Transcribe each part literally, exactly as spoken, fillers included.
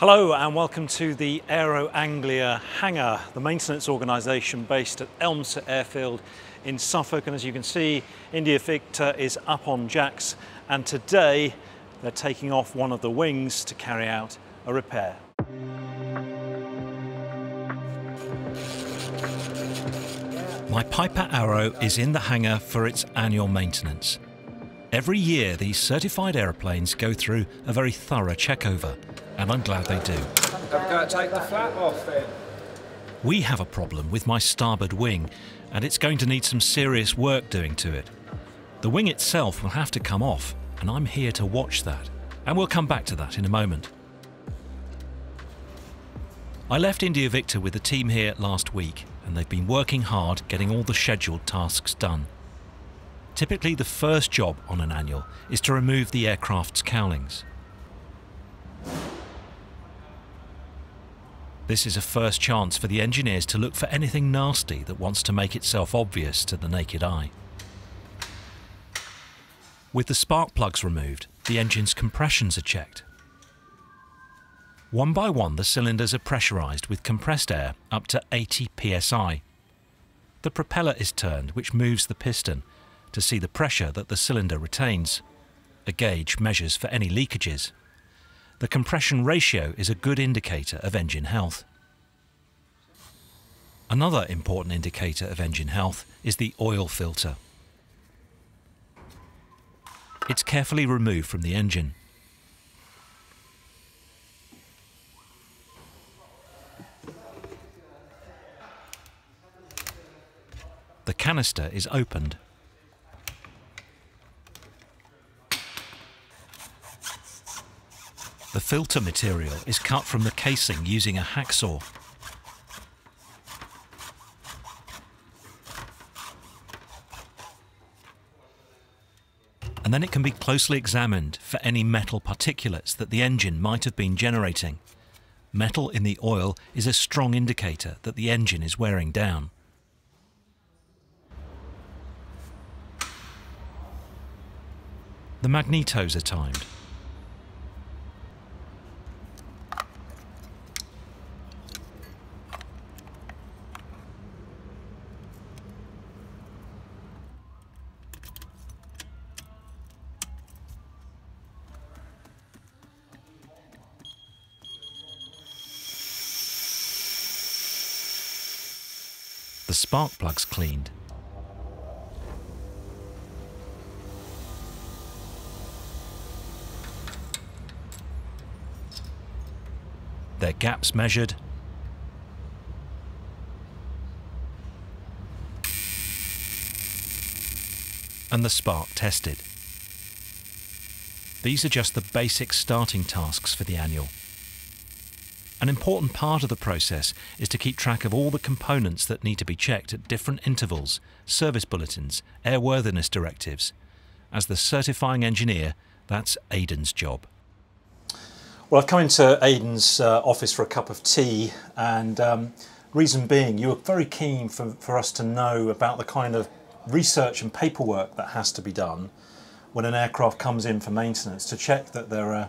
Hello and welcome to the Aero Anglia hangar, the maintenance organisation based at Elmser Airfield in Suffolk. And as you can see, India Victor is up on jacks and today they're taking off one of the wings to carry out a repair. My Piper Arrow is in the hangar for its annual maintenance. Every year these certified aeroplanes go through a very thorough checkover, and I'm glad they do. I've got to take the flap off then. We have a problem with my starboard wing, and it's going to need some serious work doing to it. The wing itself will have to come off, and I'm here to watch that, and we'll come back to that in a moment. I left India Victor with the team here last week, and they've been working hard getting all the scheduled tasks done. Typically, the first job on an annual is to remove the aircraft's cowlings. This is a first chance for the engineers to look for anything nasty that wants to make itself obvious to the naked eye. With the spark plugs removed, the engine's compressions are checked. One by one, the cylinders are pressurised with compressed air up to eighty P S I. The propeller is turned, which moves the piston, to see the pressure that the cylinder retains. A gauge measures for any leakages. The compression ratio is a good indicator of engine health. Another important indicator of engine health is the oil filter. It's carefully removed from the engine. The canister is opened. The filter material is cut from the casing using a hacksaw. And then it can be closely examined for any metal particulates that the engine might have been generating. Metal in the oil is a strong indicator that the engine is wearing down. The magnetos are timed. The spark plugs cleaned. Their gaps measured. And the spark tested. These are just the basic starting tasks for the annual. An important part of the process is to keep track of all the components that need to be checked at different intervals, service bulletins, airworthiness directives. As the certifying engineer, that's Aiden's job. Well, I've come into Aiden's uh, office for a cup of tea, and um, reason being you were very keen for, for us to know about the kind of research and paperwork that has to be done when an aircraft comes in for maintenance to check that there are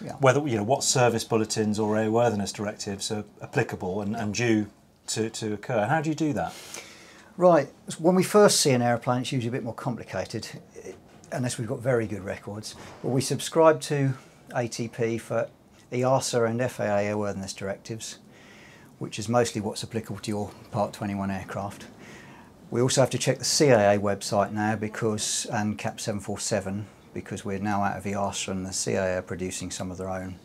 Yeah. whether, you know, what service bulletins or airworthiness directives are applicable and, and due to, to occur. How do you do that? Right, when we first see an aeroplane, it's usually a bit more complicated, unless we've got very good records. But we subscribe to A T P for EASA and F A A airworthiness directives, which is mostly what's applicable to your Part twenty-one aircraft. We also have to check the C A A website now, because, and CAP seven forty-seven, because we're now out of EASA and the C A A are producing some of their own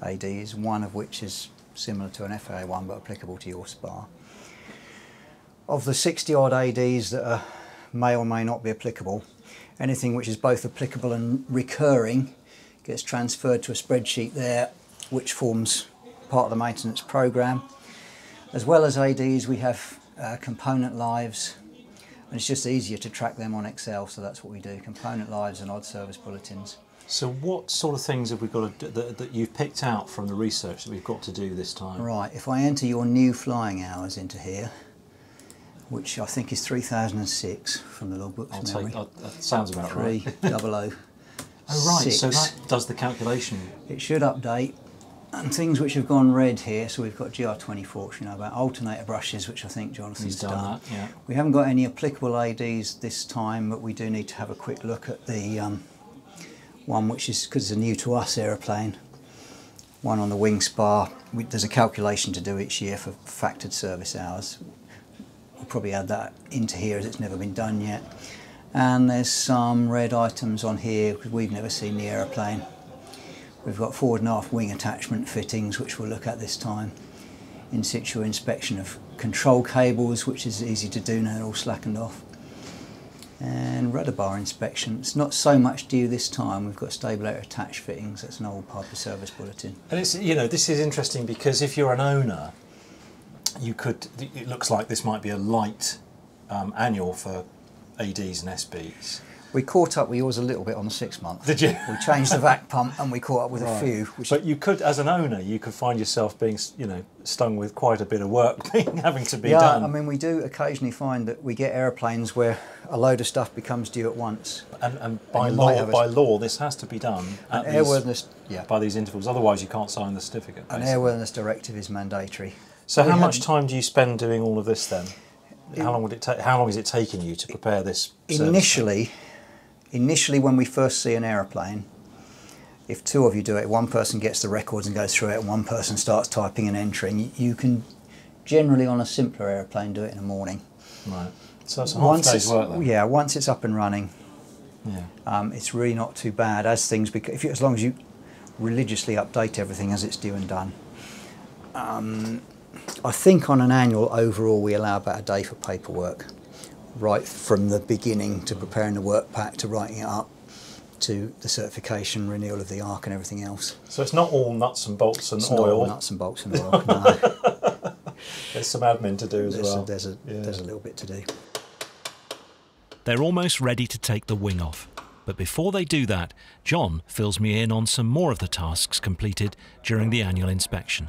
A Ds, one of which is similar to an F A A one but applicable to your SPAR. Of the sixty odd A Ds that are, may or may not be applicable, anything which is both applicable and recurring gets transferred to a spreadsheet there, which forms part of the maintenance programme. As well as A Ds, we have uh, component lives, and it's just easier to track them on Excel, so that's what we do, component lives and odd service bulletins. So what sort of things have we got to do that, that you've picked out from the research that we've got to do this time? Right, if I enter your new flying hours into here, which I think is three thousand six from the logbook. I'll take, I'll, that sounds about Three right. three thousand six. Oh right, so that does the calculation. It should update And things which have gone red here, so we've got G R twenty-four, which you know about, alternator brushes, which I think Jonathan's done. done. That, yeah. We haven't got any applicable A Ds this time, but we do need to have a quick look at the um, one which is, because it's a new to us aeroplane, one on the wing spar. We, there's a calculation to do each year for factored service hours. We'll probably add that into here as it's never been done yet. And there's some red items on here because we've never seen the aeroplane. We've got forward and aft wing attachment fittings, which we'll look at this time. In situ inspection of control cables, which is easy to do now, they're all slackened off. And rudder bar inspection. It's not so much due this time. We've got stabilator attach fittings. That's an old Piper service bulletin. And it's, you know, this is interesting because if you're an owner, you could. It looks like this might be a light um, annual for A Ds and S Bs. We caught up with yours a little bit on the six month. Did you? We changed the vac pump and we caught up with right. a few. Which but you could, as an owner, you could find yourself being, you know, stung with quite a bit of work being having to be yeah, done. Yeah, I mean, we do occasionally find that we get aeroplanes where a load of stuff becomes due at once. And, and by and law, by law, this has to be done at these, airworthiness, yeah. by these intervals. Otherwise, you can't sign the certificate. Basically. An airworthiness directive is mandatory. So, we how much time do you spend doing all of this then? It, how long would it take? How long is it taking you to prepare this? Initially. Service? Initially, when we first see an aeroplane, if two of you do it, one person gets the records and goes through it, and one person starts typing and entering. You can generally, on a simpler aeroplane, do it in the morning. Right. So that's a half day's work then. Yeah. Once it's up and running, yeah, um, it's really not too bad as things. If you, as long as you religiously update everything as it's due and done. Um, I think on an annual overall, we allow about a day for paperwork. Right from the beginning to preparing the work pack to writing it up to the certification, renewal of the A R C and everything else. So it's not all nuts and bolts and it's oil. Not all nuts and bolts and oil, no. There's some admin to do as there's well. A, there's, a, yeah. there's a little bit to do. They're almost ready to take the wing off. But before they do that, John fills me in on some more of the tasks completed during the annual inspection.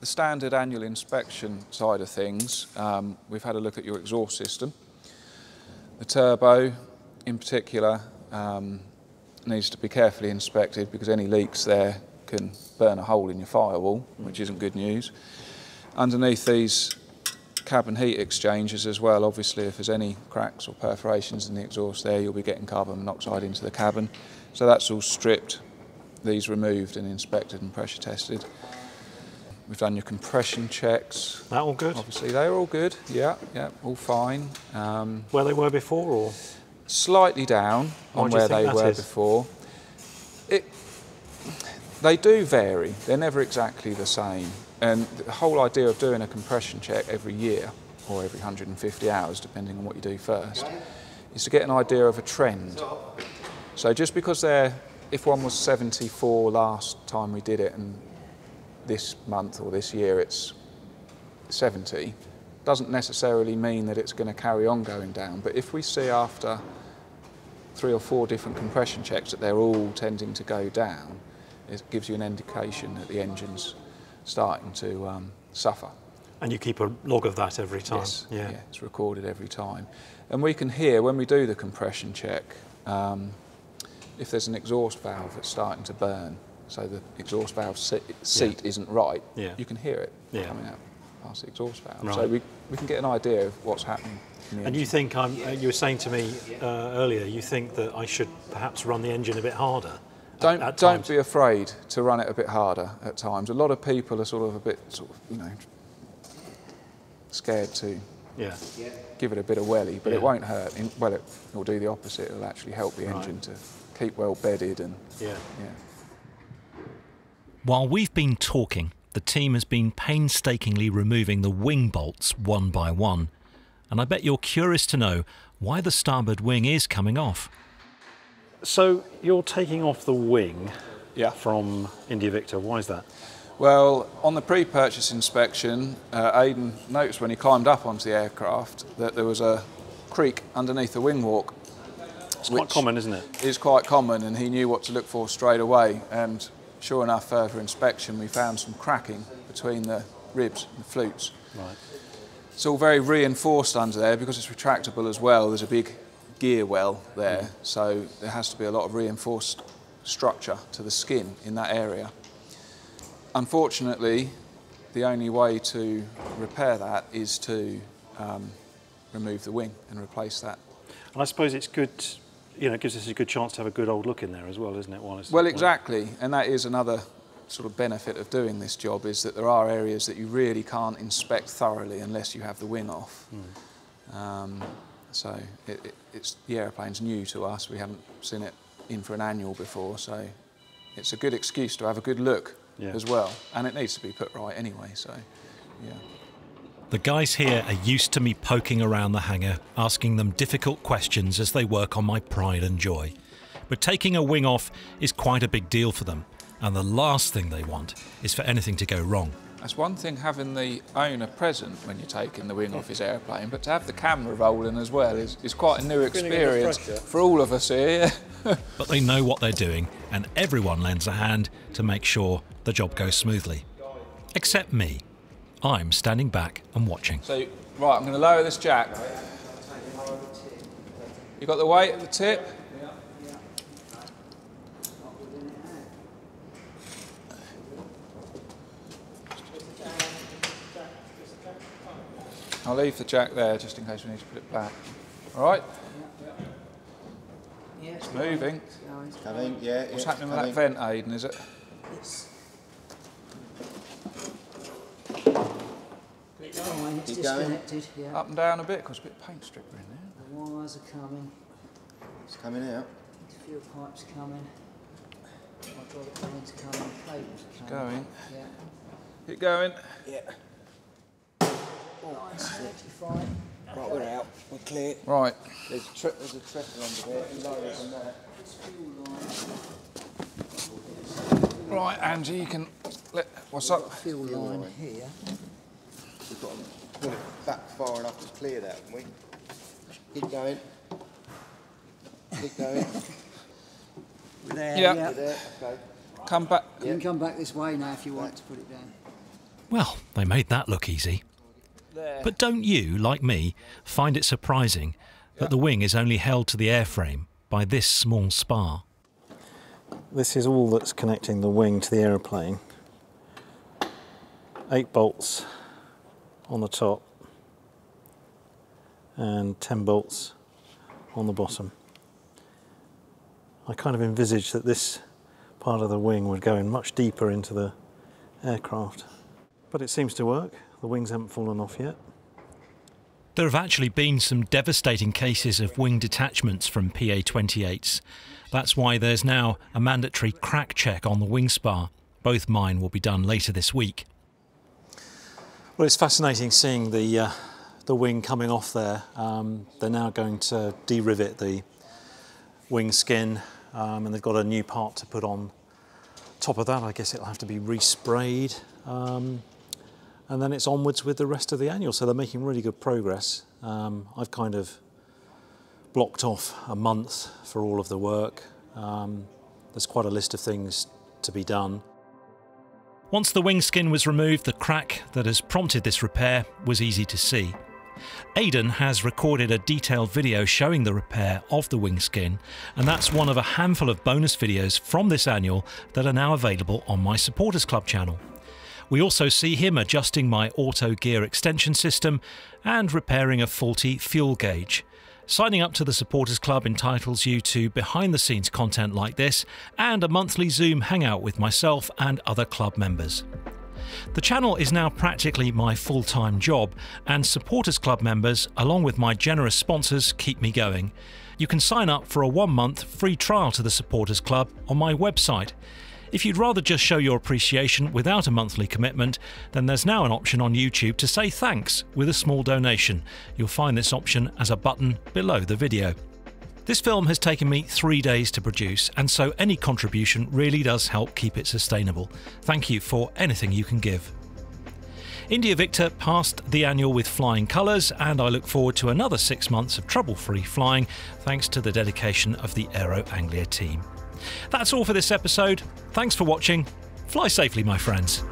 The standard annual inspection side of things, um, we've had a look at your exhaust system. The turbo, in particular, um, needs to be carefully inspected because any leaks there can burn a hole in your firewall, which isn't good news. Underneath these cabin heat exchangers as well, obviously if there's any cracks or perforations in the exhaust there, you'll be getting carbon monoxide into the cabin. So that's all stripped, these removed and inspected and pressure tested. We've done your compression checks. That all good? Obviously, they're all good. Yeah, yeah, all fine. Um, where they were before, or slightly down on where they were before. It, they do vary. They're never exactly the same. And the whole idea of doing a compression check every year, or every one hundred and fifty hours, depending on what you do first, is to get an idea of a trend. So just because they're, if one was seventy-four last time we did it, and this month or this year it's seventy, doesn't necessarily mean that it's going to carry on going down. But if we see after three or four different compression checks that they're all tending to go down, it gives you an indication that the engine's starting to um, suffer. And you keep a log of that every time? Yes, yeah. yeah, it's recorded every time. And we can hear when we do the compression check, um, if there's an exhaust valve that's starting to burn, so the exhaust valve seat yeah. isn't right, yeah. you can hear it yeah. coming out past the exhaust valve. Right. So we, we can get an idea of what's happening. And engine. you think, I'm, uh, you were saying to me uh, earlier, you think that I should perhaps run the engine a bit harder Don't at, at Don't times. be afraid to run it a bit harder at times. A lot of people are sort of a bit, sort of, you know, scared to yeah. give it a bit of welly, but yeah. it won't hurt. In, well, it will do the opposite. It'll actually help the right. engine to keep well bedded and... yeah. yeah. While we've been talking, the team has been painstakingly removing the wing bolts one by one. And I bet you're curious to know why the starboard wing is coming off. So you're taking off the wing yeah. from India Victor. Why is that? Well, on the pre-purchase inspection, uh, Aiden noticed when he climbed up onto the aircraft that there was a creak underneath the wing walk. It's quite common, isn't it? It's quite common, and he knew what to look for straight away. And sure enough, further inspection, we found some cracking between the ribs and the flutes. Right. It's all very reinforced under there because it's retractable as well. There's a big gear well there, mm. so there has to be a lot of reinforced structure to the skin in that area. Unfortunately, the only way to repair that is to um, remove the wing and replace that. And I suppose it's good, you know, it gives us a good chance to have a good old look in there as well, isn't it? While it's well, exactly, and that is another sort of benefit of doing this job, is that there are areas that you really can't inspect thoroughly unless you have the wing off. Mm. Um, so it, it, it's, the airplane's new to us, we haven't seen it in for an annual before, so it's a good excuse to have a good look yeah. as well, and it needs to be put right anyway, so yeah. The guys here are used to me poking around the hangar, asking them difficult questions as they work on my pride and joy. But taking a wing off is quite a big deal for them, and the last thing they want is for anything to go wrong. That's one thing, having the owner present when you're taking the wing off his airplane, but to have the camera rolling as well is, is quite a new experience for all of us here. But they know what they're doing, and everyone lends a hand to make sure the job goes smoothly. Except me. I'm standing back and watching. So, right, I'm going to lower this jack. You've got the weight at the tip. I'll leave the jack there just in case we need to put it back. All right? Yeah, it's moving. It's coming, yeah. What's happening with that vent, Aiden, is it? Yes. Oh, it's disconnected. Yeah. Up and down a bit, because a bit of paint stripper in there. The wires are coming. It's coming out. The fuel pipe's coming. Hydraulic plane's coming. Cables are coming. It's going. Yeah. Keep going. Yeah. nine sixty-five. Right, we're out. We're clear. Right. There's a trip. There's a trip under there. Lower than that. Right, Angie, you can. Let, what's We've up? Fuel line, line here. We've got to put it back far enough to clear that, haven't we? Keep going. Keep going. We're there. Yeah. Yep. We're there. Okay. Come back. You can come back this way now if you want right. to put it down. Well, they made that look easy. But don't you, like me, find it surprising that the wing is only held to the airframe by this small spar? This is all that's connecting the wing to the aeroplane. Eight bolts on the top and ten bolts on the bottom. I kind of envisaged that this part of the wing would go in much deeper into the aircraft, but it seems to work. The wings haven't fallen off yet. There have actually been some devastating cases of wing detachments from P A twenty-eights. That's why there's now a mandatory crack check on the wing spar. Both mine will be done later this week. Well, it's fascinating seeing the, uh, the wing coming off there. Um, they're now going to de-rivet the wing skin, um, and they've got a new part to put on top of that. I guess it'll have to be resprayed. Um, And then it's onwards with the rest of the annual, so they're making really good progress. Um, I've kind of blocked off a month for all of the work. Um, there's quite a list of things to be done. Once the wing skin was removed, the crack that has prompted this repair was easy to see. Aiden has recorded a detailed video showing the repair of the wing skin, and that's one of a handful of bonus videos from this annual that are now available on my Supporters Club channel. We also see him adjusting my auto gear extension system and repairing a faulty fuel gauge. Signing up to the Supporters Club entitles you to behind-the-scenes content like this and a monthly Zoom hangout with myself and other club members. The channel is now practically my full-time job, and Supporters Club members, along with my generous sponsors, keep me going. You can sign up for a one-month free trial to the Supporters Club on my website. If you'd rather just show your appreciation without a monthly commitment, then there's now an option on YouTube to say thanks with a small donation. You'll find this option as a button below the video. This film has taken me three days to produce, and so any contribution really does help keep it sustainable. Thank you for anything you can give. India Victor passed the annual with flying colours, and I look forward to another six months of trouble-free flying thanks to the dedication of the Aero Anglia team. That's all for this episode. Thanks for watching. Fly safely, my friends.